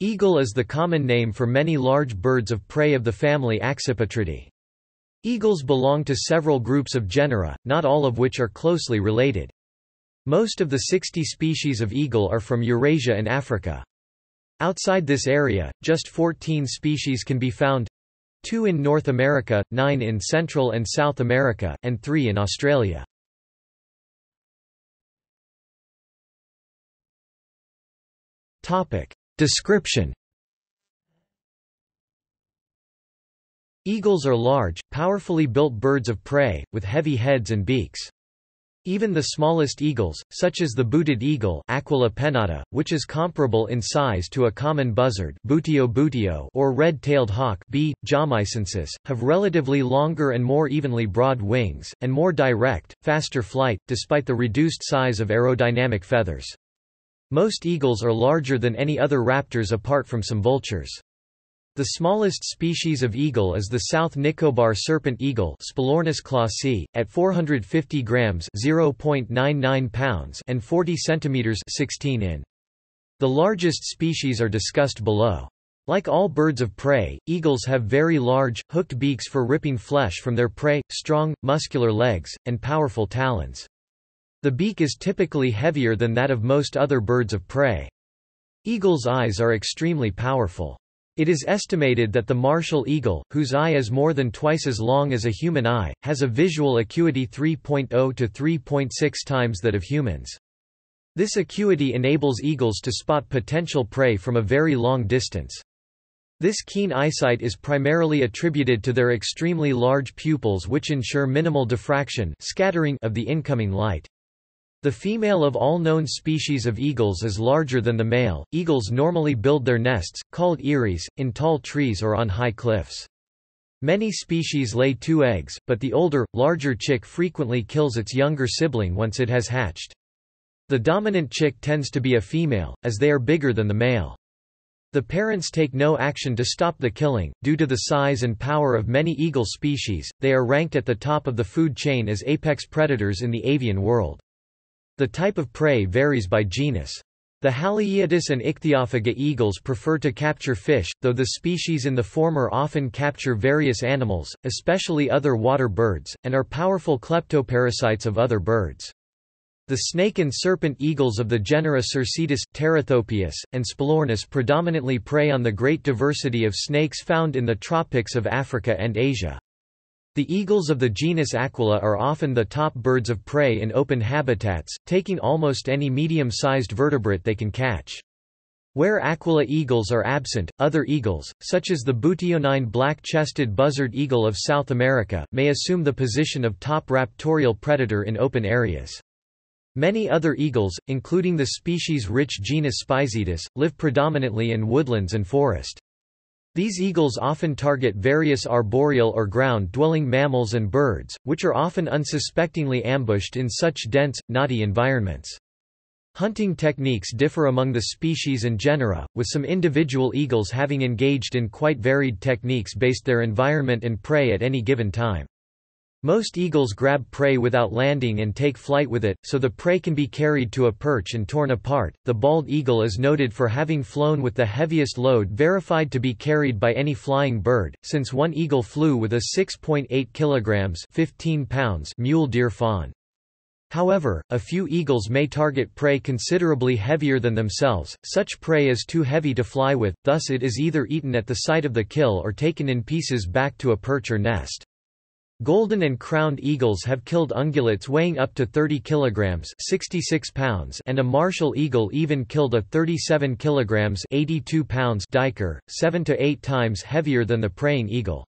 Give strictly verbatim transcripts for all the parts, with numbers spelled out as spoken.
Eagle is the common name for many large birds of prey of the family Accipitridae. Eagles belong to several groups of genera, not all of which are closely related. Most of the sixty species of eagle are from Eurasia and Africa. Outside this area, just fourteen species can be found, two in North America, nine in Central and South America, and three in Australia. Topic. Description. Eagles are large, powerfully built birds of prey, with heavy heads and beaks. Even the smallest eagles, such as the booted eagle Aquila pennata, which is comparable in size to a common buzzard Buteo buteo, or red-tailed hawk B. jamaicensis, have relatively longer and more evenly broad wings, and more direct, faster flight, despite the reduced size of aerodynamic feathers. Most eagles are larger than any other raptors apart from some vultures. The smallest species of eagle is the South Nicobar serpent eagle Spilornis klossi, at four hundred fifty grams zero point nine nine pounds and forty centimeters sixteen inches. The largest species are discussed below. Like all birds of prey, eagles have very large, hooked beaks for ripping flesh from their prey, strong, muscular legs, and powerful talons. The beak is typically heavier than that of most other birds of prey. Eagles' eyes are extremely powerful. It is estimated that the martial eagle, whose eye is more than twice as long as a human eye, has a visual acuity three point zero to three point six times that of humans. This acuity enables eagles to spot potential prey from a very long distance. This keen eyesight is primarily attributed to their extremely large pupils, which ensure minimal diffraction scattering of the incoming light. The female of all known species of eagles is larger than the male. Eagles normally build their nests, called eyries, in tall trees or on high cliffs. Many species lay two eggs, but the older, larger chick frequently kills its younger sibling once it has hatched. The dominant chick tends to be a female, as they are bigger than the male. The parents take no action to stop the killing. Due to the size and power of many eagle species, they are ranked at the top of the food chain as apex predators in the avian world. The type of prey varies by genus. The Haliaeetus and Ichthyophaga eagles prefer to capture fish, though the species in the former often capture various animals, especially other water birds, and are powerful kleptoparasites of other birds. The snake and serpent eagles of the genera Circaetus, Terathopius, and Spilornis predominantly prey on the great diversity of snakes found in the tropics of Africa and Asia. The eagles of the genus Aquila are often the top birds of prey in open habitats, taking almost any medium-sized vertebrate they can catch. Where Aquila eagles are absent, other eagles, such as the Butionine black-chested buzzard eagle of South America, may assume the position of top raptorial predator in open areas. Many other eagles, including the species-rich genus Spizaetus, live predominantly in woodlands and forest. These eagles often target various arboreal or ground-dwelling mammals and birds, which are often unsuspectingly ambushed in such dense, knotty environments. Hunting techniques differ among the species and genera, with some individual eagles having engaged in quite varied techniques based their environment and prey at any given time. Most eagles grab prey without landing and take flight with it, so the prey can be carried to a perch and torn apart. The bald eagle is noted for having flown with the heaviest load verified to be carried by any flying bird, since one eagle flew with a six point eight kilograms (fifteen pounds) mule deer fawn. However, a few eagles may target prey considerably heavier than themselves. Such prey is too heavy to fly with, thus it is either eaten at the site of the kill or taken in pieces back to a perch or nest. Golden and crowned eagles have killed ungulates weighing up to thirty kilograms (sixty-six pounds) and a martial eagle even killed a thirty-seven kilograms (eighty-two pounds) diker, seven to eight times heavier than the preying eagle.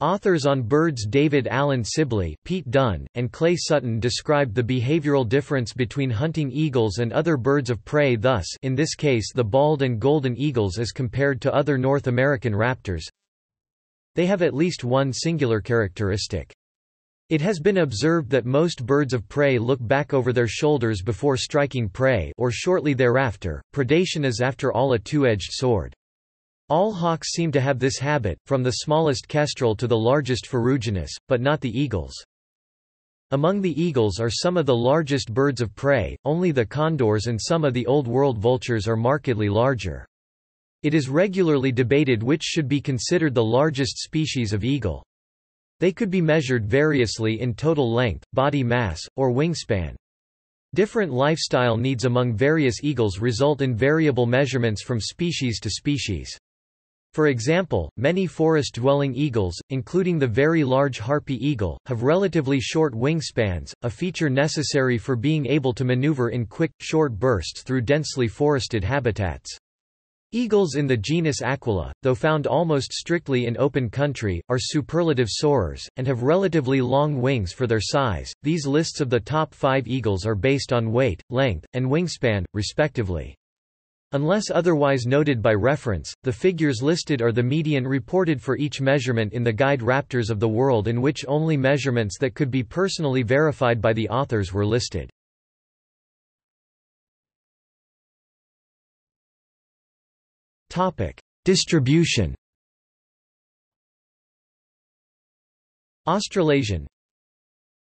Authors on birds David Alan Sibley, Pete Dunne, and Clay Sutton described the behavioral difference between hunting eagles and other birds of prey thus: in this case the bald and golden eagles as compared to other North American raptors. They have at least one singular characteristic. It has been observed that most birds of prey look back over their shoulders before striking prey or shortly thereafter. Predation is after all a two-edged sword. All hawks seem to have this habit, from the smallest kestrel to the largest ferruginous, but not the eagles. Among the eagles are some of the largest birds of prey, only the condors and some of the Old World vultures are markedly larger. It is regularly debated which should be considered the largest species of eagle. They could be measured variously in total length, body mass, or wingspan. Different lifestyle needs among various eagles result in variable measurements from species to species. For example, many forest-dwelling eagles, including the very large harpy eagle, have relatively short wingspans, a feature necessary for being able to maneuver in quick, short bursts through densely forested habitats. Eagles in the genus Aquila, though found almost strictly in open country, are superlative soarers, and have relatively long wings for their size. These lists of the top five eagles are based on weight, length, and wingspan, respectively. Unless otherwise noted by reference, the figures listed are the median reported for each measurement in the guide Raptors of the World, in which only measurements that could be personally verified by the authors were listed. Topic: Distribution. Australasian.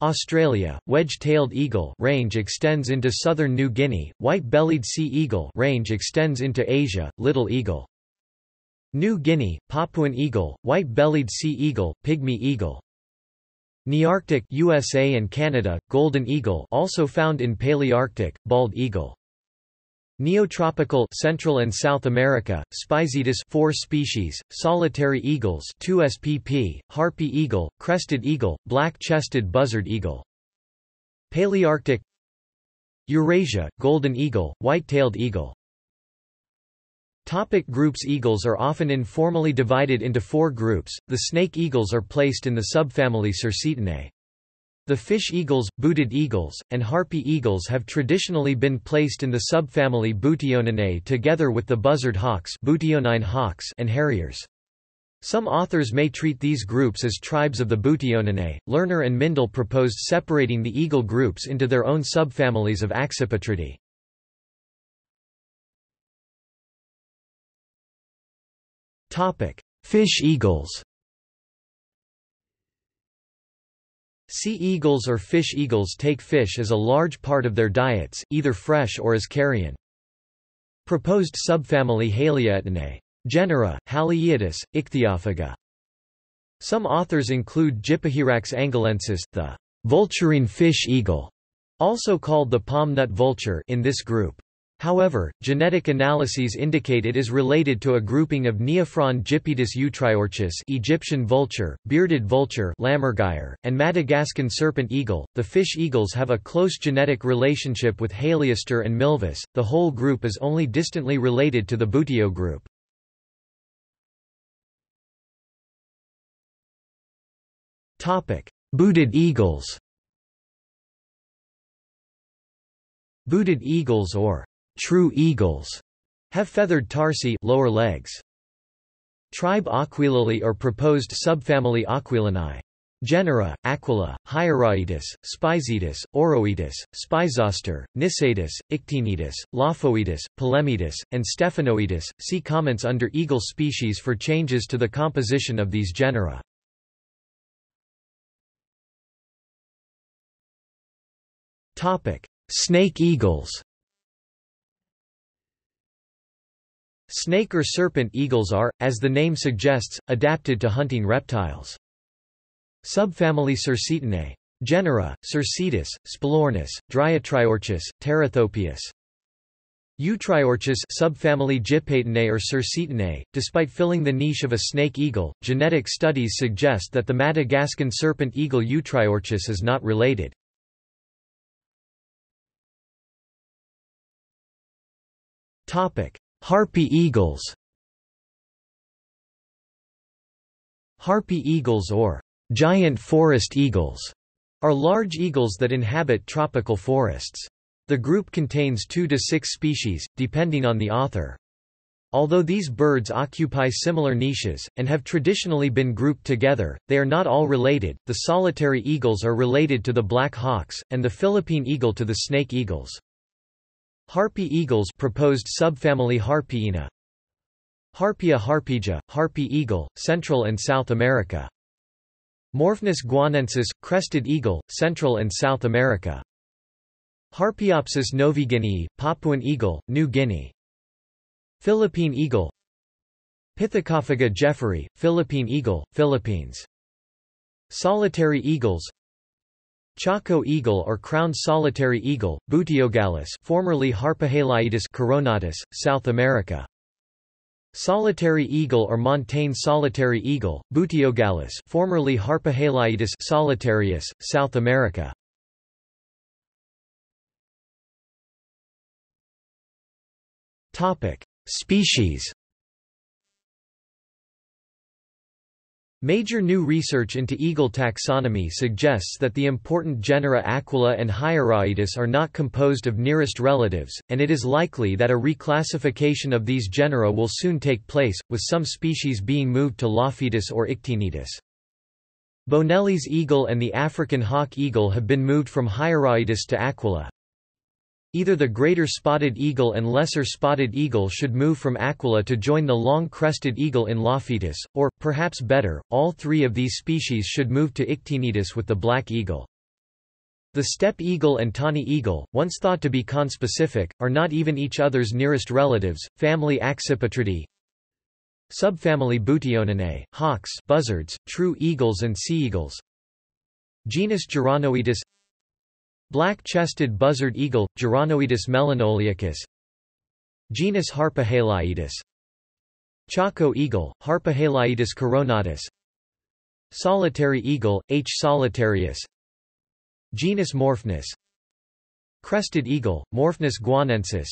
Australia, wedge-tailed eagle range extends into southern New Guinea, white-bellied sea eagle range extends into Asia, little eagle. New Guinea, Papuan eagle, white-bellied sea eagle, pygmy eagle. Nearctic U S A and Canada, golden eagle also found in Palearctic, bald eagle. Neotropical Central and South America, Spizaetus four species, solitary eagles two spp, harpy eagle, crested eagle, black-chested buzzard eagle. Palearctic Eurasia, golden eagle, white-tailed eagle. Topic groups. Eagles are often informally divided into four groups. The snake eagles are placed in the subfamily Circaetus. The fish eagles, booted eagles, and harpy eagles have traditionally been placed in the subfamily Butionine together with the buzzard hawks, Butionine hawks and harriers. Some authors may treat these groups as tribes of the Butionine. Lerner and Mindel proposed separating the eagle groups into their own subfamilies of Accipitridae. Fish eagles. Sea eagles or fish eagles take fish as a large part of their diets, either fresh or as carrion. Proposed subfamily Haliaeetus. Genera: Haliaeetus, Ichthyophaga. Some authors include Gypahyrax angolensis, the vulturine fish eagle, also called the palm nut vulture, in this group. However, genetic analyses indicate it is related to a grouping of Neophron gypaetus Eutriorchis, Egyptian vulture, bearded vulture, Lammergeier, and Madagascan serpent eagle. The fish eagles have a close genetic relationship with Haliaster and Milvus. The whole group is only distantly related to the Buteo group. Topic: Booted eagles. Booted eagles or true eagles have feathered tarsi, lower legs. Tribe Aquilinae or proposed subfamily Aquilinae. Genera: Aquila, Haliaeetus, Spizaetus, Oroetus, Spizoster, Nisaetus, Ictinaetus, Lophaetus, Polemaetus, and Stephanoides. See comments under eagle species for changes to the composition of these genera. Topic: Snake eagles. Snake or serpent eagles are, as the name suggests, adapted to hunting reptiles. Subfamily Circaetus. Genera: Circaetus, Spilornis, Dryotriorchis, Terathopius. Eutriorchis subfamily Gypaetinae or Circaetinae. Despite filling the niche of a snake eagle, genetic studies suggest that the Madagascan serpent eagle Eutriorchis is not related. Topic: Harpy eagles. Harpy eagles or giant forest eagles are large eagles that inhabit tropical forests. The group contains two to six species, depending on the author. Although these birds occupy similar niches, and have traditionally been grouped together, they are not all related. The solitary eagles are related to the black hawks, and the Philippine eagle to the snake eagles. Harpy eagles proposed subfamily Harpiina. Harpia harpyja, harpy eagle, Central and South America. Morphnus guanensis, crested eagle, Central and South America. Harpiopsis novigenii, Papuan eagle, New Guinea. Philippine eagle. Pithecophaga jefferyi, Philippine eagle, Philippines. Solitary eagles. Chaco eagle or crowned solitary eagle, Buteogallus, formerly Harpyhaliaetus coronatus, South America. Solitary eagle or montane solitary eagle, Buteogallus, formerly Harpyhaliaetus solitarius, South America. Topic: Species. Major new research into eagle taxonomy suggests that the important genera Aquila and Haliaeetus are not composed of nearest relatives, and it is likely that a reclassification of these genera will soon take place, with some species being moved to Lophaetus or Ictinaetus. Bonelli's eagle and the African hawk eagle have been moved from Haliaeetus to Aquila. Either the greater spotted eagle and lesser spotted eagle should move from Aquila to join the long-crested eagle in Lophaetus, or, perhaps better, all three of these species should move to Ictinaetus with the black eagle. The steppe eagle and tawny eagle, once thought to be conspecific, are not even each other's nearest relatives. Family Accipitridae. Subfamily Butionine, hawks, buzzards, true eagles and sea eagles. Genus Geronoetus. Black-chested buzzard eagle, Geronoetus melanoleacus. Genus Harpyhaliaetus. Chaco eagle, Harpyhaliaetus coronatus. Solitary eagle, H. solitarius. Genus Morphnus. Crested eagle, Morphnus guanensis.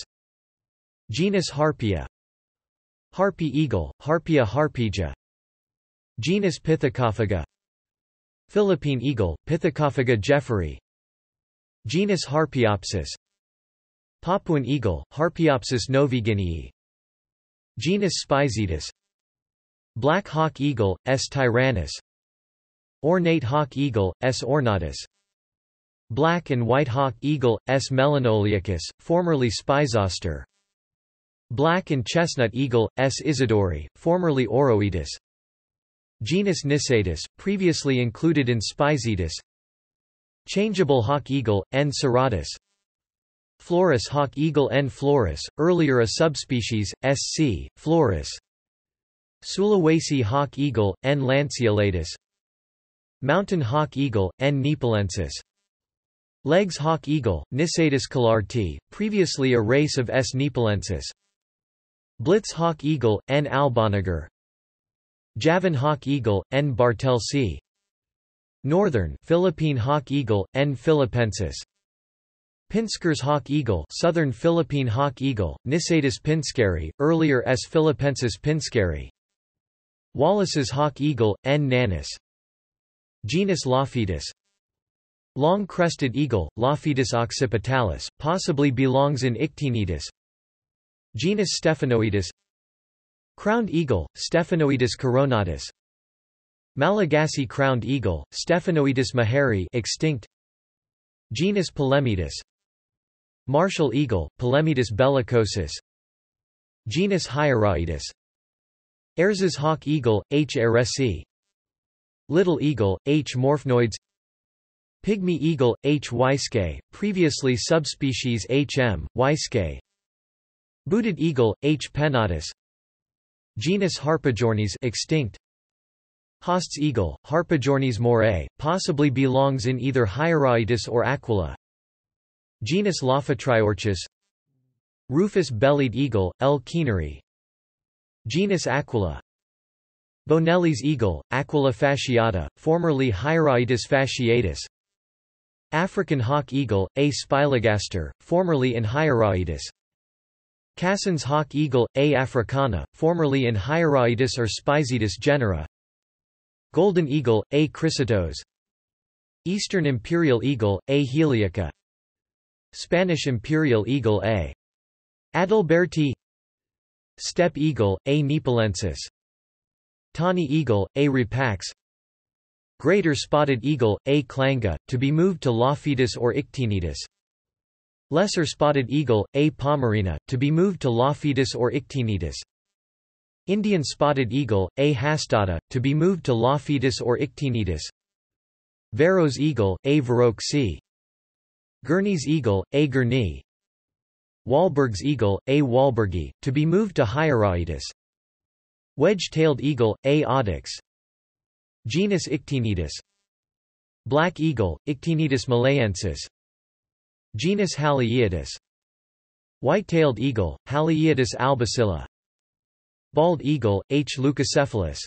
Genus Harpia. Harpy eagle, Harpia harpyja. Genus Pithecophaga. Philippine eagle, Pithecophaga jefferyi. Genus Harpiopsis. Papuan eagle, Harpiopsis novaguineae. Genus Spizaetus. Black hawk eagle, S. tyrannus. Ornate hawk eagle, S. ornatus. Black and white hawk eagle, S. melanoleacus, formerly Spizoster. Black and chestnut eagle, S. isidori, formerly Oroetus. Genus Nisaetus, previously included in Spizaetus. Changeable hawk eagle, N. serratus. Florus hawk eagle, N. florus, earlier a subspecies, S C. florus. Sulawesi hawk eagle, N. lanceolatus. Mountain hawk eagle, N. nepalensis. Legs hawk eagle, Nisaetus collarti, previously a race of S. nepalensis. Blitz hawk eagle, N. alboniger. Javan hawk eagle, N. bartelsi. Northern Philippine hawk eagle, N. philippensis. Pinsker's hawk eagle, Southern Philippine hawk eagle, Nisaetus pinskeri, earlier S. philippensis pinskeri. Wallace's hawk eagle, N. nanus. Genus Lophaetus. Long-crested eagle, Lophaetus occipitalis, possibly belongs in Ictinaetus. Genus Stephanoides. Crowned eagle, Stephanoides coronatus. Malagasy crowned eagle, Stephanoides maheri, extinct. Genus Polemaetus. Martial eagle, Polemaetus bellicosus. Genus Haliaeetus. Ayres's hawk eagle, H. ayresi. Little eagle, H. morphnoides. Pygmy eagle, H. yskae, previously subspecies H. m. yskae. Booted eagle, H. pennatus. Genus Harpyjornis, extinct. Haast's eagle, Harpyjornis morae, possibly belongs in either Haliaeetus or Aquila. Genus Lophaetriorchis. Rufous-bellied eagle, L. keaneri. Genus Aquila. Bonelli's eagle, Aquila fasciata, formerly Haliaeetus fasciatus. African hawk eagle, A. spilogaster, formerly in Haliaeetus. Cassin's hawk eagle, A. africana, formerly in Haliaeetus or Spizaetus genera. Golden eagle, A. chrysotos. Eastern imperial eagle, A. heliaca. Spanish imperial eagle, A. adalberti. Steppe eagle, A. nepalensis. Tawny eagle, A. rapax. Greater spotted eagle, A. klanga, to be moved to Lophaetus or Ictinaetus. Lesser spotted eagle, A. pomerina, to be moved to Lophaetus or Ictinaetus. Indian spotted eagle, A. hastata, to be moved to Lophaetus or Ictinaetus. Varro's eagle, A. varroxi. Gurney's eagle, A. gurney. Wahlberg's eagle, A. wahlbergi, to be moved to Haliaeetus. Wedge-tailed eagle, A. audax. Genus Ictinaetus. Black eagle, Ictinaetus malayensis. Genus Haliaeetus. White-tailed eagle, Haliaeetus albicilla. Bald eagle, H. leucocephalus.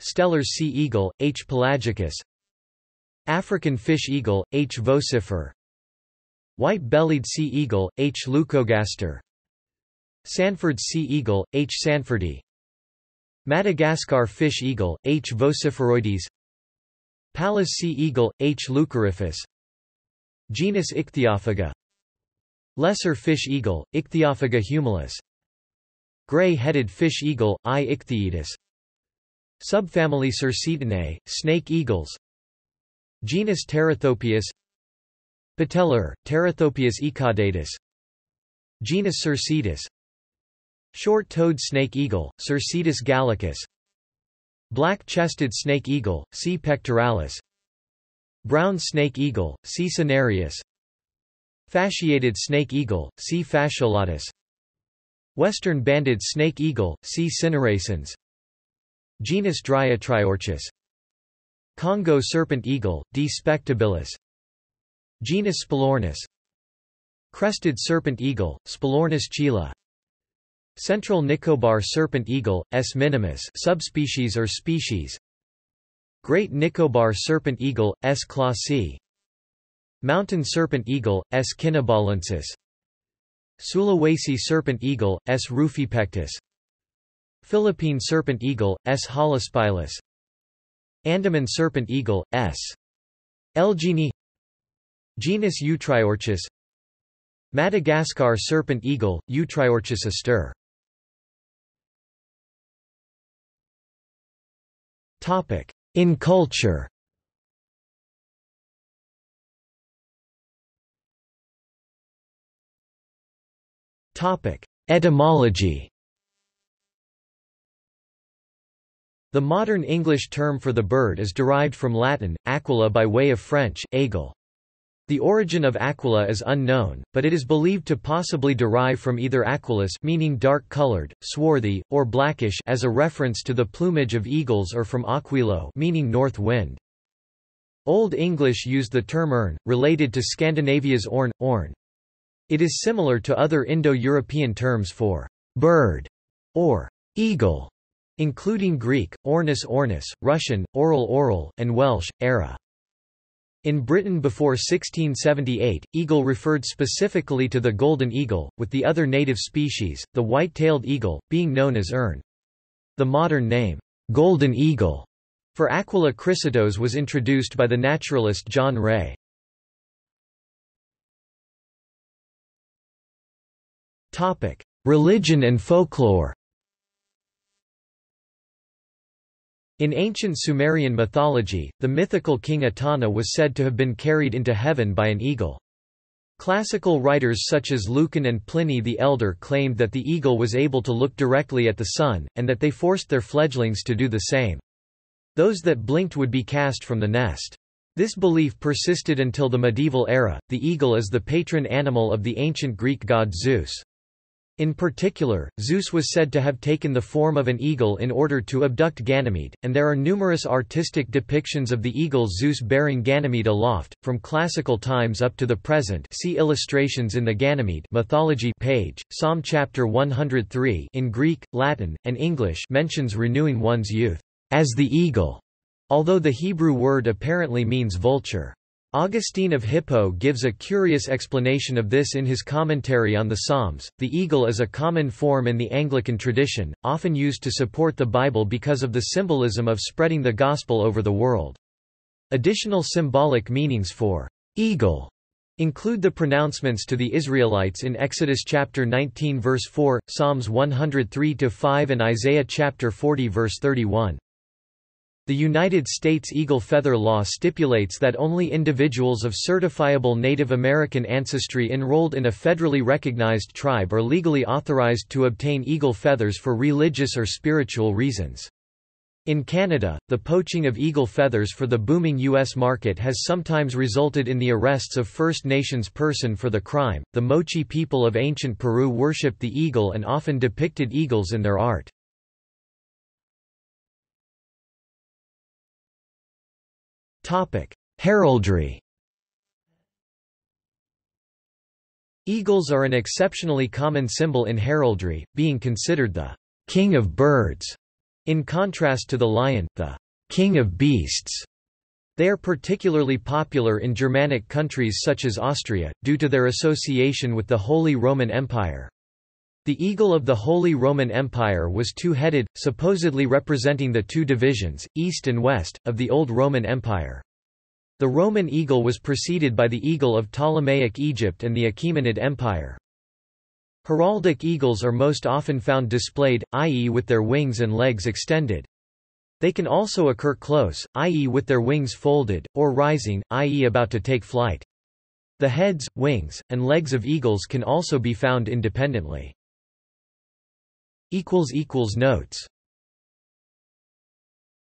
Stellar sea eagle, H. pelagicus. African fish eagle, H. vocifer. White-bellied sea eagle, H. leucogaster. Sanford sea eagle, H. sanfordi. Madagascar fish eagle, H. vociferoides. Pallas sea eagle, H. leucoriphus. Genus Ichthyophaga. Lesser fish eagle, Ichthyophaga humulus. Gray-headed fish eagle, I. Ichthyophagus. Subfamily Circaetus, snake eagles. Genus Terathopius. Patellar, Terathopius icadatus. Genus Circaetus. Short-toed snake eagle, Circaetus gallicus. Black-chested snake eagle, C. pectoralis. Brown snake eagle, C. cinereus. Fasciated snake eagle, C. fasciolatus. Western banded snake eagle, C. cineracens. Genus Dryotriorchis. Congo serpent eagle, D. spectabilis. Genus Spilornis. Crested serpent eagle, Spilornis chila. Central Nicobar serpent eagle, S. minimus, subspecies or species. Great Nicobar serpent eagle, S. klossi. Mountain serpent eagle, S. cinnabalensis. Sulawesi serpent eagle, S. rufipectus. Philippine serpent eagle, S. holospilus. Andaman serpent eagle, S. elgini. Genus Eutriorchis. Madagascar serpent eagle, Eutriorchis aster. Topic: In culture. Topic: Etymology. The modern English term for the bird is derived from Latin, aquila by way of French, aigle. The origin of aquila is unknown, but it is believed to possibly derive from either aquilus, meaning dark-colored, swarthy, or blackish, as a reference to the plumage of eagles, or from aquilo, meaning north wind. Old English used the term erne, related to Scandinavia's orn, orn. It is similar to other Indo-European terms for bird or eagle, including Greek, ornis ornis, Russian, oral oral, and Welsh, era. In Britain before sixteen seventy-eight, eagle referred specifically to the golden eagle, with the other native species, the white-tailed eagle, being known as erne. The modern name, golden eagle, for Aquila chrysotos was introduced by the naturalist John Ray. Religion and folklore. In ancient Sumerian mythology, the mythical king Etana was said to have been carried into heaven by an eagle. Classical writers such as Lucan and Pliny the Elder claimed that the eagle was able to look directly at the sun, and that they forced their fledglings to do the same. Those that blinked would be cast from the nest. This belief persisted until the medieval era. The eagle is the patron animal of the ancient Greek god Zeus. In particular, Zeus was said to have taken the form of an eagle in order to abduct Ganymede, and there are numerous artistic depictions of the eagle Zeus bearing Ganymede aloft, from classical times up to the present. See illustrations in the Ganymede mythology page. Psalm chapter one hundred three in Greek, Latin, and English mentions renewing one's youth as the eagle, although the Hebrew word apparently means vulture. Augustine of Hippo gives a curious explanation of this in his commentary on the Psalms. The eagle is a common form in the Anglican tradition, often used to support the Bible because of the symbolism of spreading the gospel over the world. Additional symbolic meanings for eagle include the pronouncements to the Israelites in Exodus chapter nineteen verse four, Psalms one hundred three to five and Isaiah chapter forty verse thirty-one. The United States eagle feather law stipulates that only individuals of certifiable Native American ancestry enrolled in a federally recognized tribe are legally authorized to obtain eagle feathers for religious or spiritual reasons. In Canada, the poaching of eagle feathers for the booming U S market has sometimes resulted in the arrests of First Nations person for the crime. The Mochi people of ancient Peru worshipped the eagle and often depicted eagles in their art. Heraldry. Eagles are an exceptionally common symbol in heraldry, being considered the king of birds, in contrast to the lion, the king of beasts. They are particularly popular in Germanic countries such as Austria, due to their association with the Holy Roman Empire. The eagle of the Holy Roman Empire was two-headed, supposedly representing the two divisions, east and west, of the Old Roman Empire. The Roman eagle was preceded by the eagle of Ptolemaic Egypt and the Achaemenid Empire. Heraldic eagles are most often found displayed, that is with their wings and legs extended. They can also occur close, that is with their wings folded, or rising, that is about to take flight. The heads, wings, and legs of eagles can also be found independently. Notes